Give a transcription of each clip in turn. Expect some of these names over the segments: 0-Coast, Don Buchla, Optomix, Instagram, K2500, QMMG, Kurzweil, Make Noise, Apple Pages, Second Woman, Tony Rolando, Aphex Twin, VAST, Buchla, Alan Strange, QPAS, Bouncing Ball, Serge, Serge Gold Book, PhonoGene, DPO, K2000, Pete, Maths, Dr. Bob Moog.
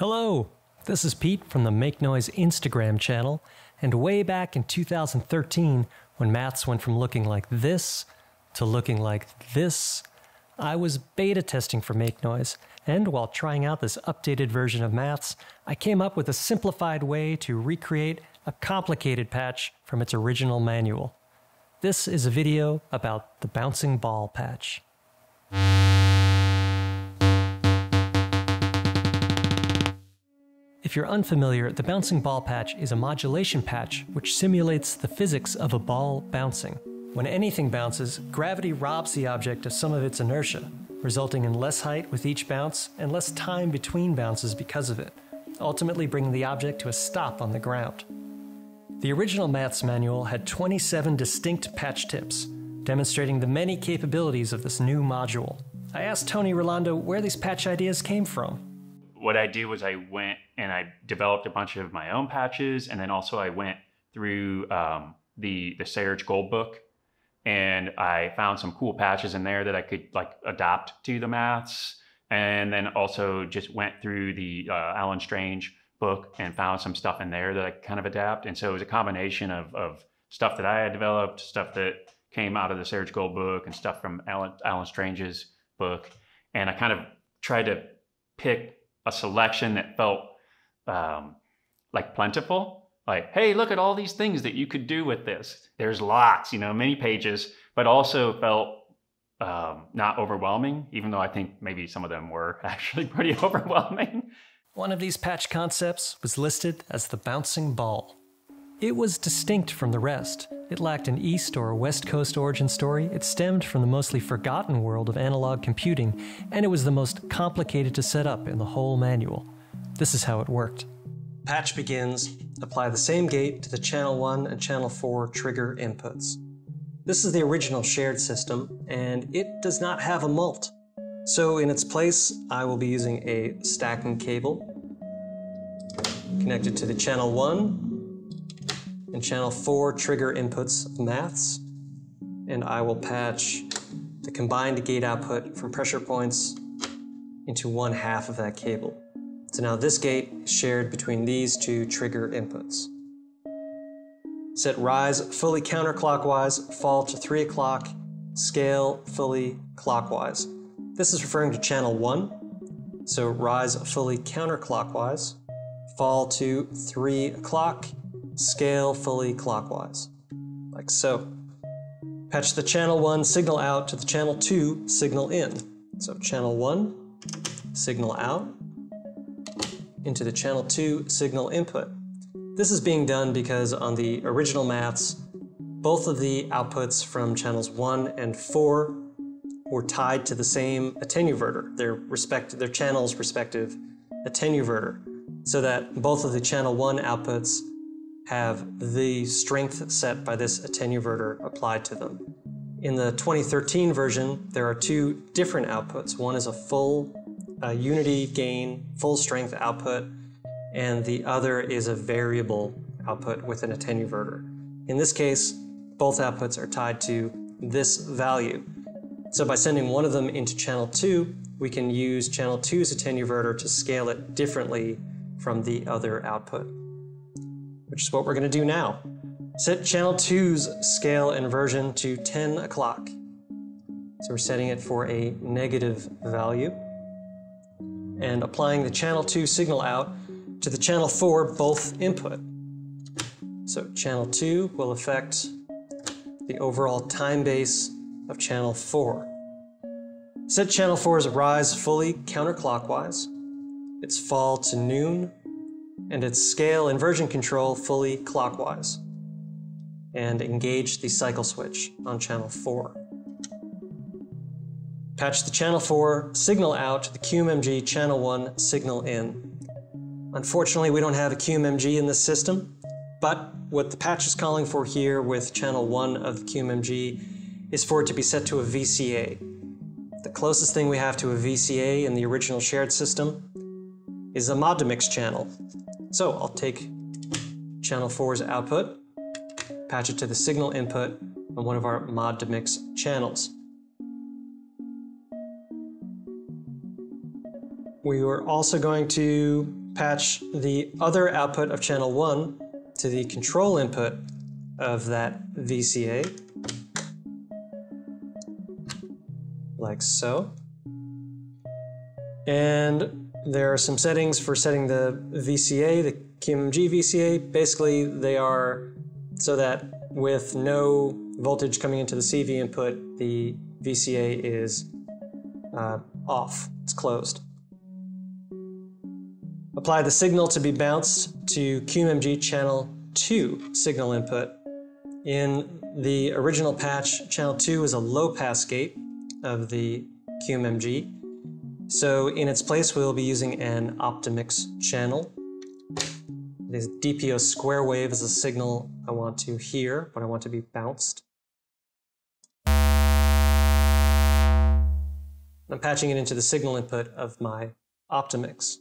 Hello, this is Pete from the Make Noise Instagram channel, and way back in 2013, when Maths went from looking like this to looking like this, I was beta testing for Make Noise, and while trying out this updated version of Maths, I came up with a simplified way to recreate a complicated patch from its original manual. This is a video about the bouncing ball patch. If you're unfamiliar, the bouncing ball patch is a modulation patch which simulates the physics of a ball bouncing. When anything bounces, gravity robs the object of some of its inertia, resulting in less height with each bounce and less time between bounces because of it, ultimately bringing the object to a stop on the ground. The original Maths manual had 27 distinct patch tips, demonstrating the many capabilities of this new module. I asked Tony Rolando where these patch ideas came from. What I did was I went and I developed a bunch of my own patches, and then also I went through the Serge Gold Book, and I found some cool patches in there that I could like adopt to the Maths, and then also just went through the Alan Strange book and found some stuff in there that I could kind of adapt. And so it was a combination of stuff that I had developed, stuff that came out of the Serge Gold book, and stuff from Alan Strange's book. And I kind of tried to pick a selection that felt like plentiful. Like, hey, look at all these things that you could do with this. There's lots, many pages, but also felt not overwhelming, even though I think maybe some of them were actually pretty overwhelming. One of these patch concepts was listed as the bouncing ball. It was distinct from the rest. It lacked an East or West Coast origin story. It stemmed from the mostly forgotten world of analog computing, and it was the most complicated to set up in the whole manual. This is how it worked. Patch begins. Apply the same gate to the channel 1 and channel 4 trigger inputs. This is the original shared system, and it does not have a mult. So in its place, I will be using a stacking cable connected to the channel 1 and channel 4 trigger inputs of Maths, and I will patch the combined gate output from pressure points into 1/2 of that cable. So now this gate is shared between these two trigger inputs. Set rise fully counterclockwise, fall to 3 o'clock, scale fully clockwise. This is referring to channel 1, so rise fully counterclockwise, fall to 3 o'clock, scale fully clockwise, like so. Patch the channel 1 signal out to the channel 2 signal in. So channel 1, signal out, into the channel 2 signal input. This is being done because on the original Maths, both of the outputs from channels 1 and 4 were tied to the same attenuverter, their channel's respective attenuverter, so that both of the channel 1 outputs have the strength set by this attenuverter applied to them. In the 2013 version, there are two different outputs. One is a full unity gain, full strength output, and the other is a variable output with an attenuverter. In this case, both outputs are tied to this value. So by sending one of them into channel 2, we can use channel 2's attenuverter to scale it differently from the other output, which is what we're going to do now. Set channel 2's scale inversion to 10 o'clock. So we're setting it for a negative value and applying the channel 2 signal out to the channel 4 both input. So channel 2 will affect the overall time base of channel 4. Set channel 4's rise fully counterclockwise, its fall to noon, and its scale inversion control fully clockwise, and engage the cycle switch on channel 4. Patch the channel 4 signal out to the QMMG channel 1 signal in. Unfortunately, we don't have a QMMG in this system, but what the patch is calling for here with channel 1 of the QMMG is for it to be set to a VCA. The closest thing we have to a VCA in the original shared system is a Optomix channel. So I'll take channel 4's output, patch it to the signal input on one of our Optomix channels. We are also going to patch the other output of channel 1 to the control input of that VCA, like so. And there are some settings for setting the VCA, the QMMG VCA. Basically, they are so that with no voltage coming into the CV input, the VCA is off, it's closed. Apply the signal to be bounced to QMMG channel 2 signal input. In the original patch, channel 2 is a low-pass gate of the QMMG. So in its place, we'll be using an Optomix channel. This DPO square wave is a signal I want to hear, but I want to be bounced. I'm patching it into the signal input of my Optomix.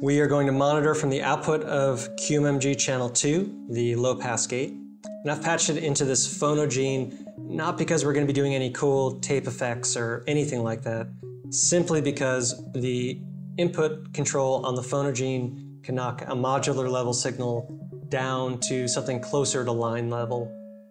We are going to monitor from the output of QMMG channel 2, the low-pass gate. And I've patched it into this PhonoGene, not because we're going to be doing any cool tape effects or anything like that, simply because the input control on the PhonoGene can knock a modular level signal down to something closer to line level,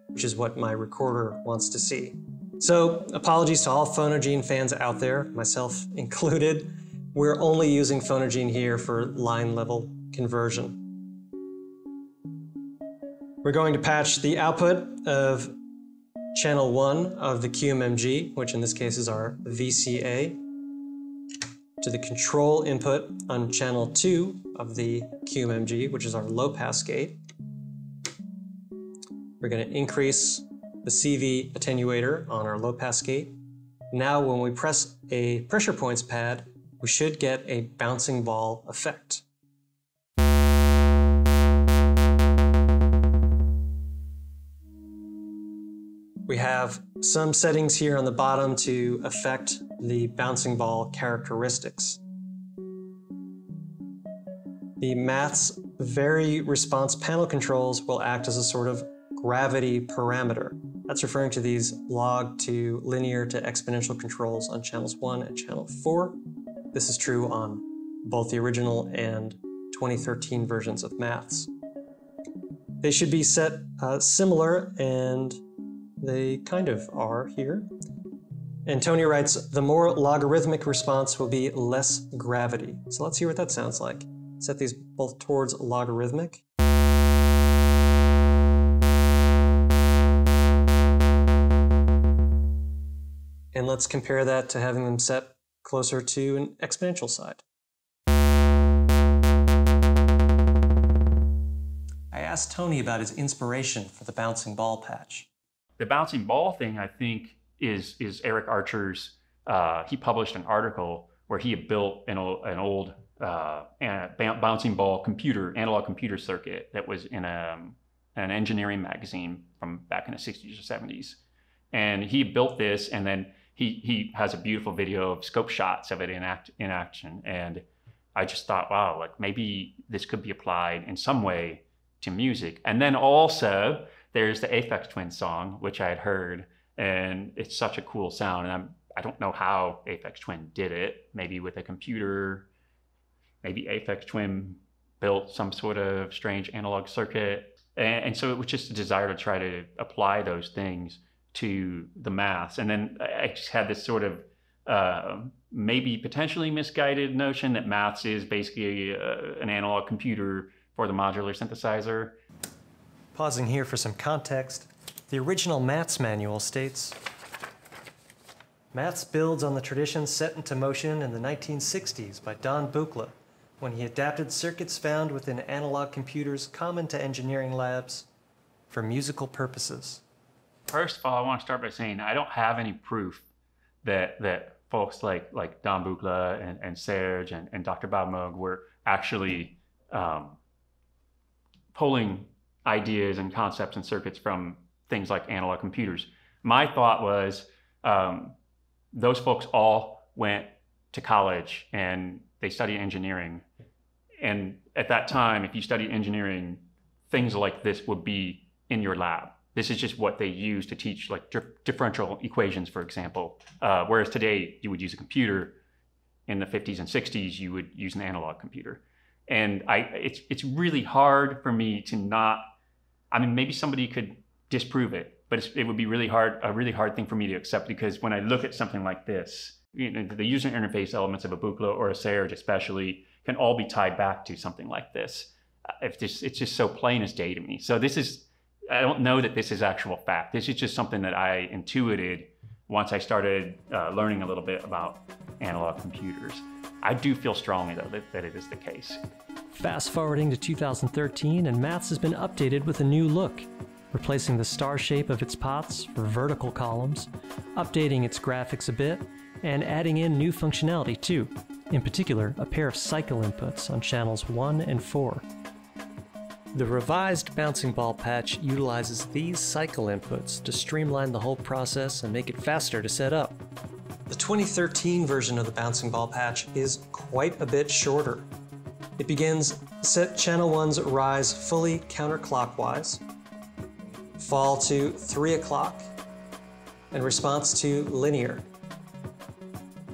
which is what my recorder wants to see. So apologies to all PhonoGene fans out there, myself included. We're only using PhonoGene here for line level conversion. We're going to patch the output of channel 1 of the QMMG, which in this case is our VCA, to the control input on channel 2 of the QMMG, which is our low-pass gate. We're going to increase the CV attenuator on our low-pass gate. Now when we press a pressure points pad, we should get a bouncing ball effect. We have some settings here on the bottom to affect the bouncing ball characteristics. The Maths Vary Response panel controls will act as a sort of gravity parameter. That's referring to these log to linear to exponential controls on channels 1 and channel 4. This is true on both the original and 2013 versions of Maths. They should be set similar, and they kind of are here. And Tony writes, the more logarithmic response will be less gravity. So let's hear what that sounds like. Set these both towards logarithmic. And let's compare that to having them set closer to an exponential side. I asked Tony about his inspiration for the bouncing ball patch. The bouncing ball thing, I think, is Eric Archer's. He published an article where he had built an old bouncing ball computer, analog computer circuit that was in an engineering magazine from back in the 60s or 70s. And he built this, and then he has a beautiful video of scope shots of it in action. And I just thought, wow, like maybe this could be applied in some way to music. And then also there's the Aphex Twin song, which I had heard, and it's such a cool sound. And I don't know how Aphex Twin did it. Maybe with a computer, maybe Aphex Twin built some sort of strange analog circuit. And so it was just a desire to try to apply those things to the Maths. And then I just had this sort of maybe potentially misguided notion that Maths is basically an analog computer for the modular synthesizer. Pausing here for some context, the original Maths manual states, Maths builds on the tradition set into motion in the 1960s by Don Buchla, when he adapted circuits found within analog computers common to engineering labs for musical purposes. First of all, I want to start by saying I don't have any proof that folks like Don Buchla and Serge and Dr. Bob Moog were actually pulling ideas and concepts and circuits from things like analog computers. My thought was those folks all went to college and they studied engineering. And at that time, if you studied engineering, things like this would be in your lab. This is just what they use to teach like differential equations, for example. Whereas today you would use a computer in the 50s and 60s, you would use an analog computer. And it's really hard for me to not, I mean, maybe somebody could disprove it, but it would be really hard, a really hard thing for me to accept, because when I look at something like this, you know, the user interface elements of a Buchla or a Serge especially can all be tied back to something like this. It's just so plain as day to me. So this is, I don't know that this is actual fact. This is just something that I intuited once I started learning a little bit about analog computers. I do feel strongly, though, that it is the case. Fast forwarding to 2013, and Maths has been updated with a new look, replacing the star shape of its pots for vertical columns, updating its graphics a bit, and adding in new functionality too, in particular a pair of cycle inputs on channels 1 and 4. The revised bouncing ball patch utilizes these cycle inputs to streamline the whole process and make it faster to set up. The 2013 version of the bouncing ball patch is quite a bit shorter. It begins set channel 1's rise fully counterclockwise, fall to 3 o'clock, and response to linear.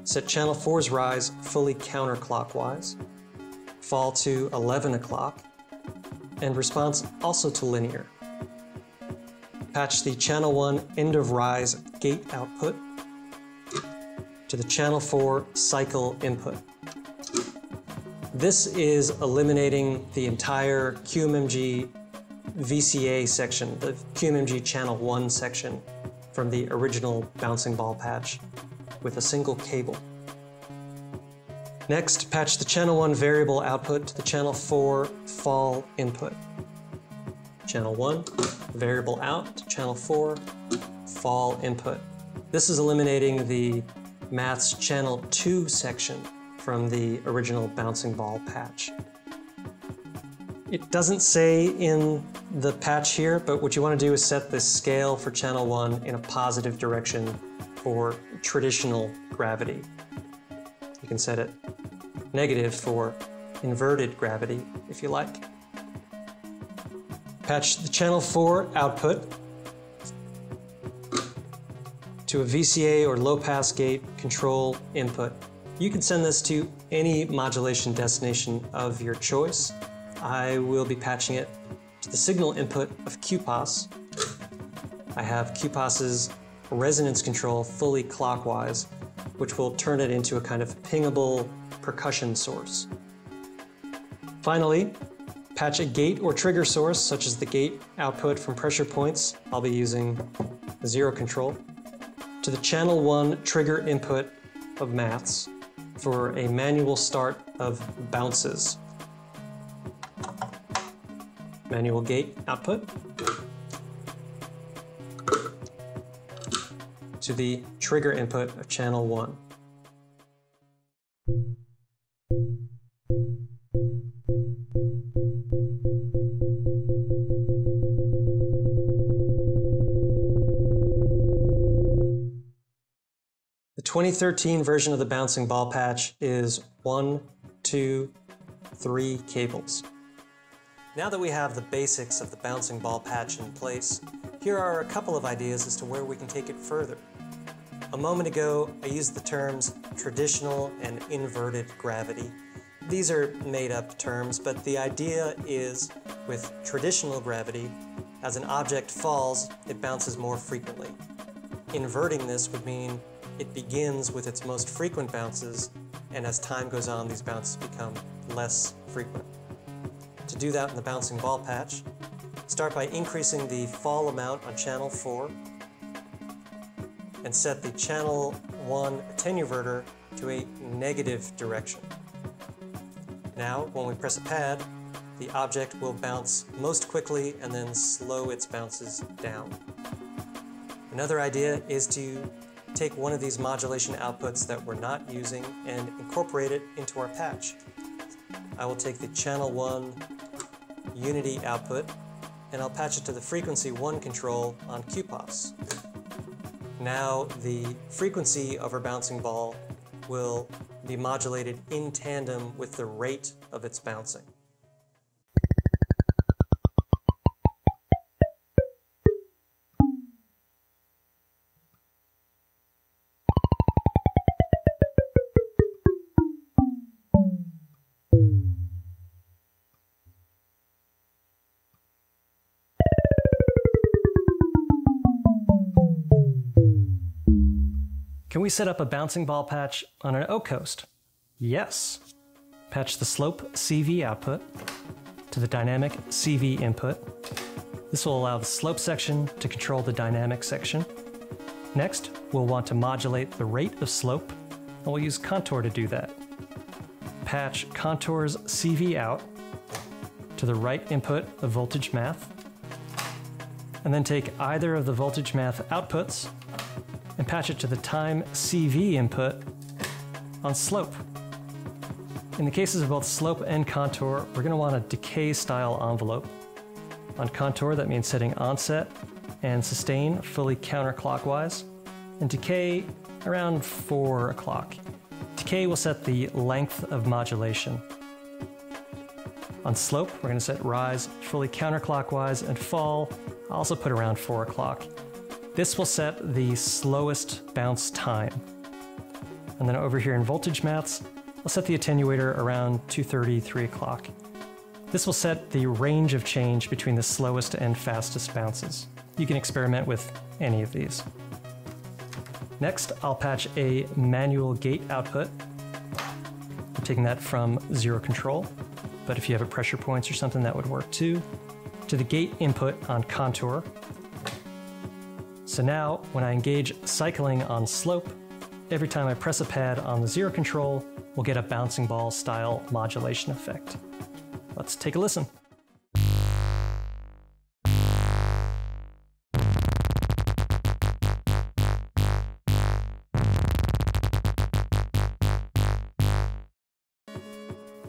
Set channel 4's rise fully counterclockwise, fall to 11 o'clock, and response also to linear. Patch the channel 1 end of rise gate output to the channel 4 cycle input. This is eliminating the entire QMMG VCA section, the QMMG channel 1 section, from the original bouncing ball patch with a single cable. Next, patch the channel 1 variable output to the channel 4 fall input. Channel 1, variable out to channel 4, fall input. This is eliminating the Maths Channel 2 section from the original bouncing ball patch. It doesn't say in the patch here, but what you want to do is set the scale for Channel 1 in a positive direction for traditional gravity. You can set it negative for inverted gravity if you like. Patch the Channel 4 output to a VCA or low-pass gate control input. You can send this to any modulation destination of your choice. I will be patching it to the signal input of QPAS. I have QPAS's resonance control fully clockwise, which will turn it into a kind of pingable percussion source. Finally, patch a gate or trigger source, such as the gate output from pressure points. I'll be using zero control, to the channel 1 trigger input of Maths for a manual start of bounces. Manual gate output to the trigger input of channel 1. The 2013 version of the bouncing ball patch is 1, 2, 3 cables. Now that we have the basics of the bouncing ball patch in place, here are a couple of ideas as to where we can take it further. A moment ago, I used the terms traditional and inverted gravity. These are made-up terms, but the idea is with traditional gravity, as an object falls, it bounces more frequently. Inverting this would mean it begins with its most frequent bounces, and as time goes on, these bounces become less frequent. To do that in the bouncing ball patch, start by increasing the fall amount on channel 4, and set the channel 1 attenuverter to a negative direction. Now, when we press a pad, the object will bounce most quickly and then slow its bounces down. Another idea is to take one of these modulation outputs that we're not using and incorporate it into our patch. I will take the channel 1 unity output and I'll patch it to the frequency 1 control on QPAS. Now the frequency of our bouncing ball will be modulated in tandem with the rate of its bouncing. Can we set up a bouncing ball patch on an 0-Coast? Yes. Patch the slope CV output to the dynamic CV input. This will allow the slope section to control the dynamic section. Next, we'll want to modulate the rate of slope, and we'll use contour to do that. Patch contours CV out to the right input of voltage math, and then take either of the voltage math outputs and patch it to the time CV input on slope. In the cases of both slope and contour, we're going to want a decay style envelope. On contour, that means setting onset and sustain fully counterclockwise, and decay around 4 o'clock. Decay will set the length of modulation. On slope, we're going to set rise fully counterclockwise and fall. I'll also put around 4 o'clock. This will set the slowest bounce time. And then over here in voltage maths, I'll set the attenuator around 2:30, 3 o'clock. This will set the range of change between the slowest and fastest bounces. You can experiment with any of these. Next, I'll patch a manual gate output. I'm taking that from zero control, but if you have a pressure points or something, that would work too, to the gate input on contour. So now, when I engage cycling on slope, every time I press a pad on the zero control, we'll get a bouncing ball style modulation effect. Let's take a listen.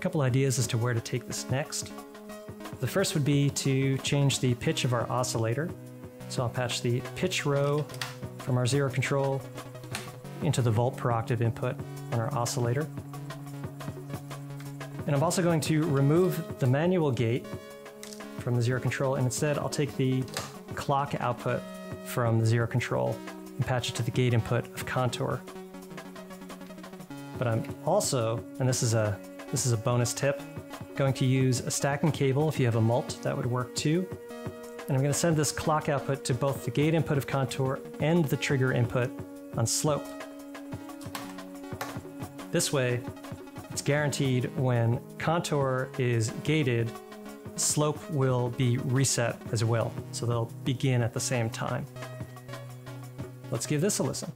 Couple ideas as to where to take this next. The first would be to change the pitch of our oscillator. So I'll patch the pitch row from our zero control into the volt per octave input on our oscillator. And I'm also going to remove the manual gate from the zero control, and instead I'll take the clock output from the zero control and patch it to the gate input of contour. But I'm also, and this is a bonus tip, I'm going to use a stacking cable. If you have a mult, that would work too. And I'm going to send this clock output to both the gate input of contour and the trigger input on slope. This way, it's guaranteed when contour is gated, slope will be reset as well, so they'll begin at the same time. Let's give this a listen.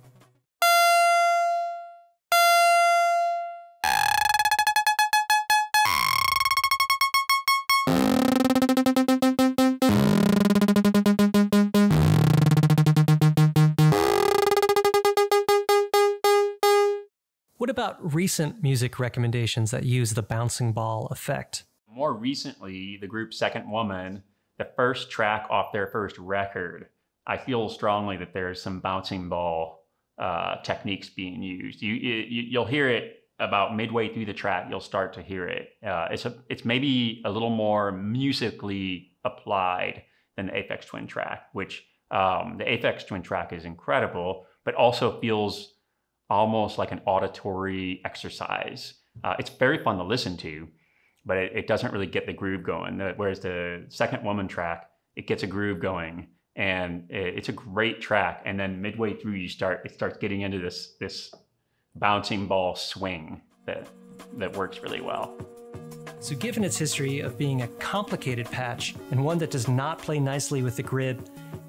What about recent music recommendations that use the bouncing ball effect? More recently, the group Second Woman, the first track off their first record, I feel strongly that there's some bouncing ball techniques being used. You'll hear it about midway through the track, you'll start to hear it. It's maybe a little more musically applied than the Aphex Twin track, which the Aphex Twin track is incredible, but also feels almost like an auditory exercise. It's very fun to listen to, but it doesn't really get the groove going. Whereas the Second Woman track, it gets a groove going, and it's a great track. And then midway through, it starts getting into this bouncing ball swing that works really well. So given its history of being a complicated patch and one that does not play nicely with the grid,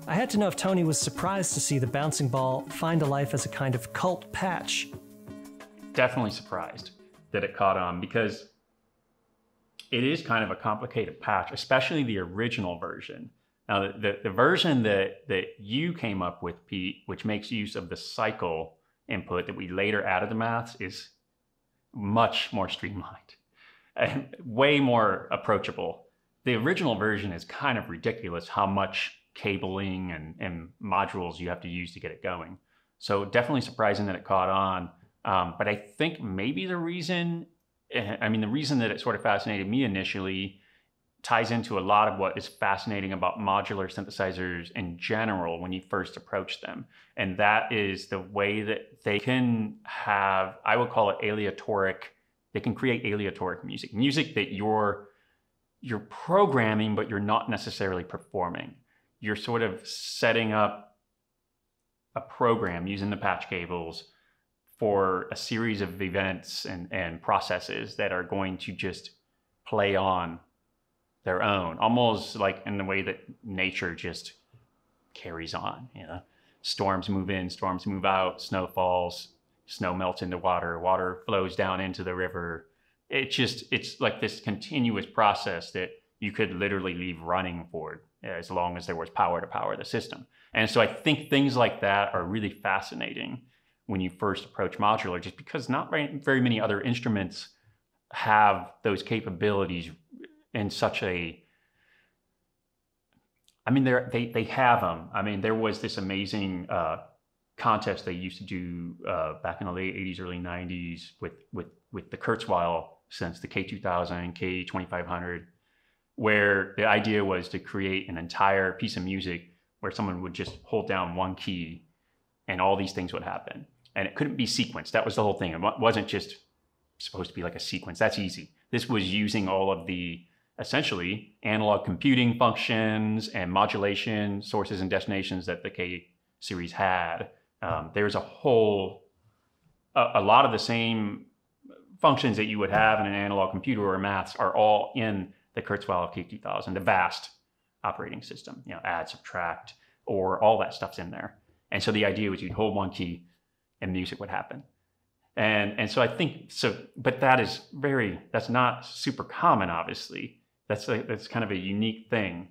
I had to know if Tony was surprised to see the bouncing ball find a life as a kind of cult patch. Definitely surprised that it caught on, because it is kind of a complicated patch, especially the original version. Now, the version that you came up with, Pete, which makes use of the cycle input that we later added to Maths, is much more streamlined and way more approachable. The original version is kind of ridiculous how much cabling and modules you have to use to get it going. So definitely surprising that it caught on. But I think maybe the reason that it sort of fascinated me initially ties into a lot of what is fascinating about modular synthesizers in general when you first approach them. And that is the way that they can have, I would call it aleatoric, they can create aleatoric music. Music that you're programming, but you're not necessarily performing. You're sort of setting up a program using the patch cables for a series of events and processes that are going to just play on their own, almost like in the way that nature just carries on, you know? Storms move in, storms move out, snow falls, snow melts into water, water flows down into the river. It just, it's like this continuous process that you could literally leave running for as long as there was power to power the system. And so I think things like that are really fascinating when you first approach modular, just because not very many other instruments have those capabilities in such a, I mean, they have them. I mean, there was this amazing contest they used to do back in the late 80s, early 90s with the Kurzweil synths, the K2000, K2500, where the idea was to create an entire piece of music where someone would just hold down one key and all these things would happen. And it couldn't be sequenced. That was the whole thing. It wasn't just supposed to be like a sequence. That's easy. This was using all of the essentially analog computing functions and modulation sources and destinations that the K series had. There's a whole, a lot of the same functions that you would have in an analog computer or Maths are all in the Kurzweil K2000, the VAST operating system, you know, add, subtract, or all that stuff's in there. And so the idea was you'd hold one key and music would happen. And so I think, so, but that is very, that's not super common, obviously. That's kind of a unique thing.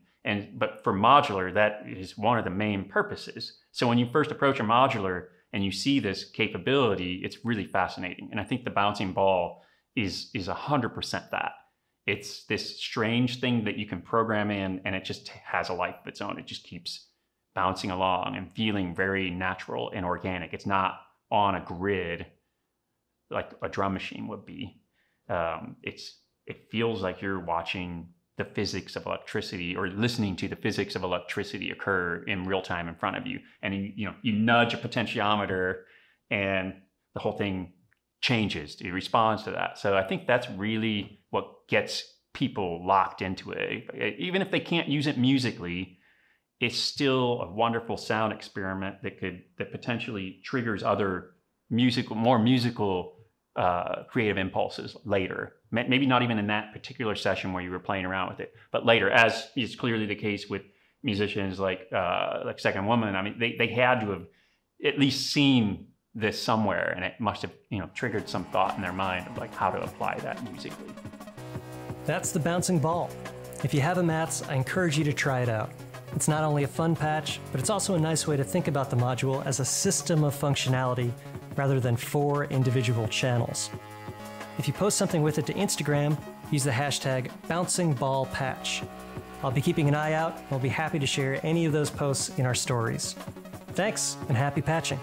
But for modular, that is one of the main purposes. So when you first approach a modular and you see this capability, it's really fascinating. And I think the bouncing ball is 100% that. It's this strange thing that you can program in, and it just has a life of its own. It just keeps bouncing along and feeling very natural and organic. It's not on a grid like a drum machine would be. It feels like you're watching the physics of electricity or listening to the physics of electricity occur in real time in front of you. And you nudge a potentiometer and the whole thing changes. It responds to that. So I think that's really what gets people locked into it. Even if they can't use it musically, it's still a wonderful sound experiment that potentially triggers other more musical creative impulses later. Maybe not even in that particular session where you were playing around with it, but later, as is clearly the case with musicians like Second Woman. I mean, they had to have at least seen this somewhere, and it must have, you know, triggered some thought in their mind of like how to apply that musically. That's the bouncing ball. If you have a Maths, I encourage you to try it out. It's not only a fun patch, but it's also a nice way to think about the module as a system of functionality rather than four individual channels. If you post something with it to Instagram, use the hashtag #BouncingBallPatch. I'll be keeping an eye out, and we'll be happy to share any of those posts in our stories. Thanks, and happy patching.